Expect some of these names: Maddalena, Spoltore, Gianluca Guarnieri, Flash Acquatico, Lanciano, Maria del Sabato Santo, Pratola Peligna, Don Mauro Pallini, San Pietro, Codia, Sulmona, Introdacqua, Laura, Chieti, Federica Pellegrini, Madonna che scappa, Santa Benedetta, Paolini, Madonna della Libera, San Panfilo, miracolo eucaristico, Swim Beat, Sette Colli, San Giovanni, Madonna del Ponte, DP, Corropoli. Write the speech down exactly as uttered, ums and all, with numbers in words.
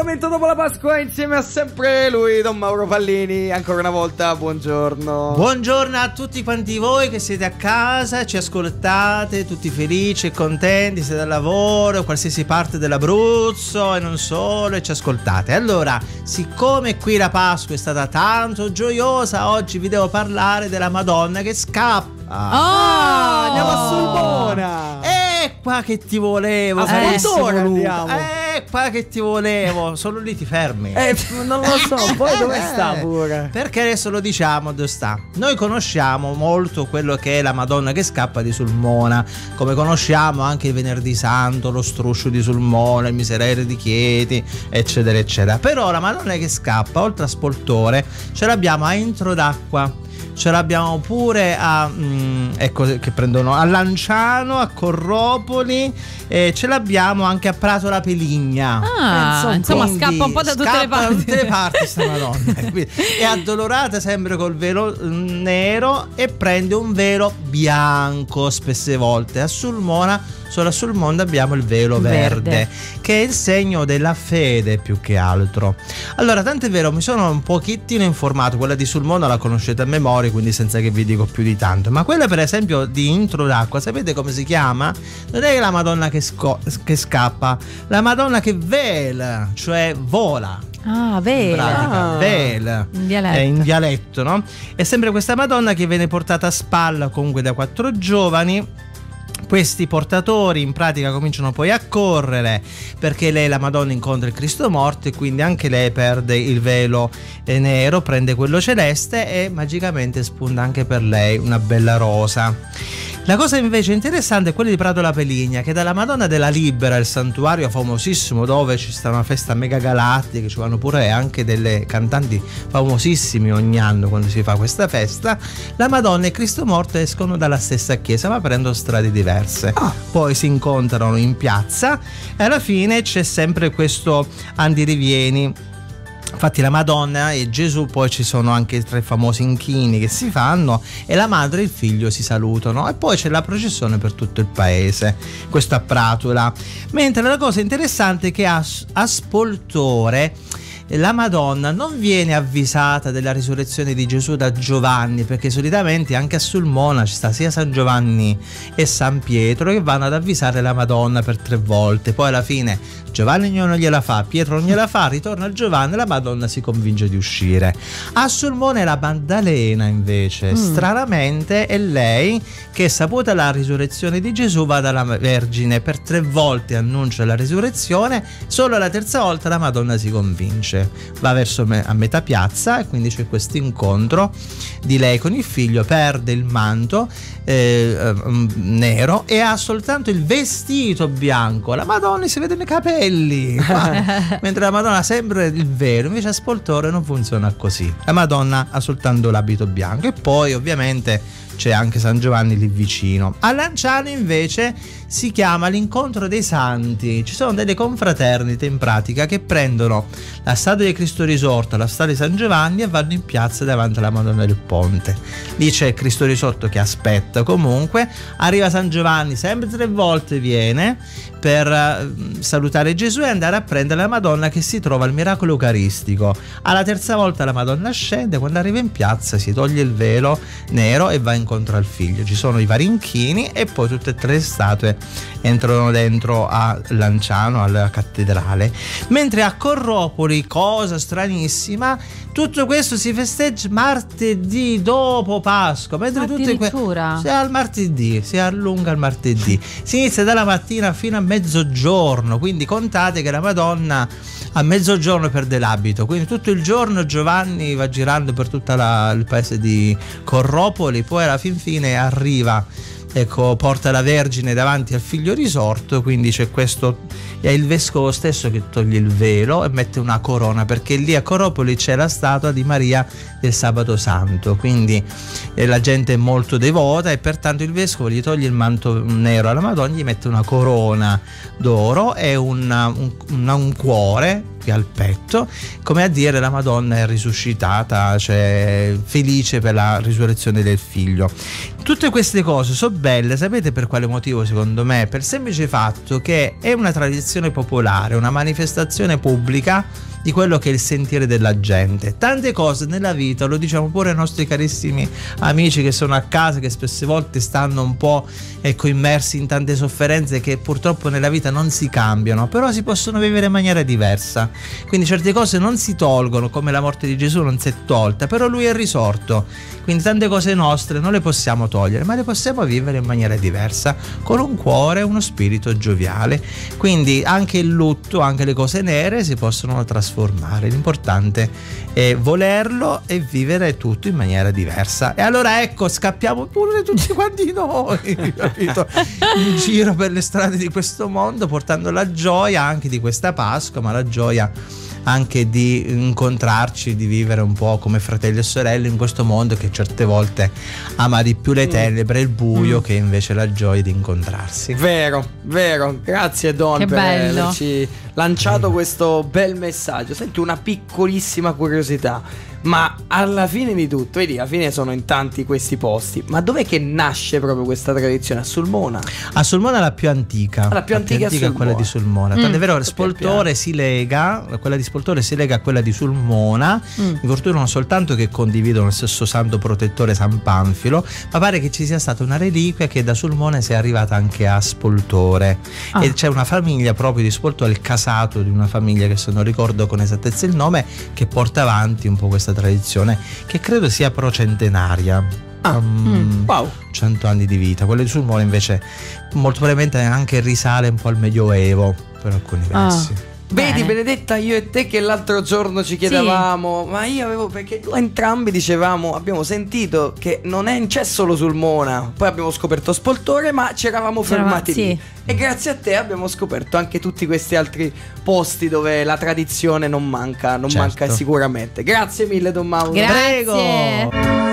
appuntamento dopo la Pasqua insieme a sempre lui, Don Mauro Pallini. Ancora una volta, buongiorno. Buongiorno a tutti quanti voi che siete a casa, ci ascoltate, tutti felici e contenti, siete al lavoro, qualsiasi parte dell'Abruzzo e non solo, e ci ascoltate. Allora, siccome qui la Pasqua è stata tanto gioiosa, oggi vi devo parlare della Madonna che scappa. Ah, oh, andiamo a Sulmona. Eh, qua che ti volevo. A eh, Spoltore andiamo. Eh, qua che ti volevo. Solo lì ti fermi. Eh, non lo so. Poi dove sta pure? Perché adesso lo diciamo dove sta. Noi conosciamo molto quello che è la Madonna che scappa di Sulmona, come conosciamo anche il Venerdì Santo, lo struscio di Sulmona, il Miserere di Chieti, eccetera, eccetera. Però la Madonna che scappa, oltre a Spoltore, ce l'abbiamo a Introdacqua. Ce l'abbiamo pure a mh, ecco che prendono a Lanciano, a Corropoli, e ce l'abbiamo anche a Pratola Peligna. Ah, insomma, quindi, scappa un po' da tutte le parti. Da tutte le parti sta Madonna. È addolorata sempre col velo nero e prende un velo bianco spesse volte. A Sulmona, solo a Sulmona abbiamo il velo verde, verde, che è il segno della fede più che altro. Allora, tant'è vero, mi sono un pochettino informato, quella di Sulmona la conoscete a memoria, quindi senza che vi dico più di tanto. Ma quella per esempio di Introdacqua, sapete come si chiama? Non è la Madonna che, che scappa, la Madonna che vela, cioè vola. Ah, vela. In pratica, ah, vela. In dialetto. È in dialetto, no? È sempre questa Madonna che viene portata a spalla comunque da quattro giovani. Questi portatori in pratica cominciano poi a correre perché lei, la Madonna, incontra il Cristo morto e quindi anche lei perde il velo nero, prende quello celeste e magicamente spunta anche per lei una bella rosa. La cosa invece interessante è quella di Pratola Peligna, che dalla Madonna della Libera, il santuario famosissimo dove ci sta una festa mega galattica, ci vanno pure anche delle cantanti famosissime ogni anno quando si fa questa festa, la Madonna e Cristo morto escono dalla stessa chiesa ma prendono strade diverse. Ah. Poi si incontrano in piazza e alla fine c'è sempre questo andirivieni. Infatti la Madonna e Gesù, poi ci sono anche i tre famosi inchini che si fanno e la madre e il figlio si salutano e poi c'è la processione per tutto il paese, questo a Pratola. Mentre la cosa interessante è che a, a Spoltore la Madonna non viene avvisata della risurrezione di Gesù da Giovanni, perché solitamente anche a Sulmona ci sta sia San Giovanni e San Pietro che vanno ad avvisare la Madonna per tre volte. Poi alla fine Giovanni non gliela fa, Pietro non gliela fa, ritorna a Giovanni e la Madonna si convince di uscire. A Sulmona è la Maddalena invece, mm. stranamente è lei che, saputa la risurrezione di Gesù, va dalla Vergine per tre volte, annuncia la risurrezione, solo alla terza volta la Madonna si convince. Va verso me, a metà piazza, e quindi c'è questo incontro di lei con il figlio, perde il manto eh, nero e ha soltanto il vestito bianco. La Madonna si vedono i capelli, ma, mentre la Madonna ha sempre il velo, invece a Spoltore non funziona così, la Madonna ha soltanto l'abito bianco. E poi ovviamente c'è anche San Giovanni lì vicino. A Lanciano invece si chiama l'incontro dei santi, ci sono delle confraternite in pratica che prendono la statua di Cristo risorto, la statua di San Giovanni, e vanno in piazza davanti alla Madonna del Ponte. Lì c'è Cristo risorto che aspetta, comunque arriva San Giovanni, sempre tre volte viene per salutare Gesù e andare a prendere la Madonna che si trova al miracolo eucaristico. Alla terza volta la Madonna scende, quando arriva in piazza si toglie il velo nero e va in incontro al figlio. Ci sono i vari inchini e poi tutte e tre le statue entrano dentro a Lanciano, alla cattedrale. Mentre a Corropoli, cosa stranissima, tutto questo si festeggia martedì dopo Pasqua, mentre addirittura tutte que- al martedì si allunga il martedì, si inizia dalla mattina fino a mezzogiorno, quindi contate che la Madonna a mezzogiorno perde l'abito, quindi tutto il giorno Giovanni va girando per tutto il paese di Corropoli, poi alla fin fine arriva, ecco, porta la Vergine davanti al figlio risorto, quindi c'è questo, è il vescovo stesso che toglie il velo e mette una corona, perché lì a Corropoli c'è la statua di Maria del Sabato Santo, quindi eh, la gente è molto devota e pertanto il vescovo gli toglie il manto nero alla Madonna, gli mette una corona d'oro e una, un, una, un cuore ginocchia al petto, come a dire: la Madonna è risuscitata, cioè felice per la risurrezione del figlio. Tutte queste cose sono belle, sapete per quale motivo secondo me? Per il semplice fatto che è una tradizione popolare, una manifestazione pubblica di quello che è il sentire della gente. Tante cose nella vita, lo diciamo pure ai nostri carissimi amici che sono a casa, che spesse volte stanno un po' ecco, immersi in tante sofferenze che purtroppo nella vita non si cambiano, però si possono vivere in maniera diversa. Quindi certe cose non si tolgono, come la morte di Gesù non si è tolta, però lui è risorto, quindi tante cose nostre non le possiamo togliere, ma le possiamo vivere in maniera diversa, con un cuore e uno spirito gioviale. Quindi anche il lutto, anche le cose nere si possono trasformare. L'importante è volerlo e vivere tutto in maniera diversa. E allora ecco, scappiamo pure tutti quanti noi, capito? In giro per le strade di questo mondo, portando la gioia anche di questa Pasqua, ma la gioia anche di incontrarci, di vivere un po' come fratelli e sorelle in questo mondo che certe volte ama di più le tenebre, il buio, mm. che invece la gioia di incontrarsi. Vero, vero. Grazie Don che per bello. averci lanciato mm. questo bel messaggio. Senti, una piccolissima curiosità, ma alla fine di tutto, vedi, alla fine sono in tanti questi posti, ma dov'è che nasce proprio questa tradizione? A Sulmona? A Sulmona è la più antica. La più, la antica, più antica è quella di Sulmona. Mm. Tant'è vero, Spoltore si lega, quella di Spoltore si lega a quella di Sulmona. Mm. In fortuna non soltanto che condividono lo stesso santo protettore, San Panfilo, ma pare che ci sia stata una reliquia che da Sulmona sia arrivata anche a Spoltore. Ah. E c'è una famiglia proprio di Spoltore, il casato di una famiglia che se non ricordo con esattezza il nome, che porta avanti un po' questa tradizione che credo sia procentenaria. Ah, um, mm, wow. cento anni di vita. Quella di Sulmona invece molto probabilmente anche risale un po' al Medioevo per alcuni versi. Ah. Vedi, Benedetta, io e te che l'altro giorno ci chiedevamo, sì. ma io avevo, perché entrambi dicevamo, abbiamo sentito che non è, c'è solo Sulmona, poi abbiamo scoperto Spoltore, ma ci eravamo fermati lì. Sì. E grazie a te abbiamo scoperto anche tutti questi altri posti dove la tradizione non manca, non certo. manca sicuramente. Grazie mille Don Mauro. Grazie. Prego.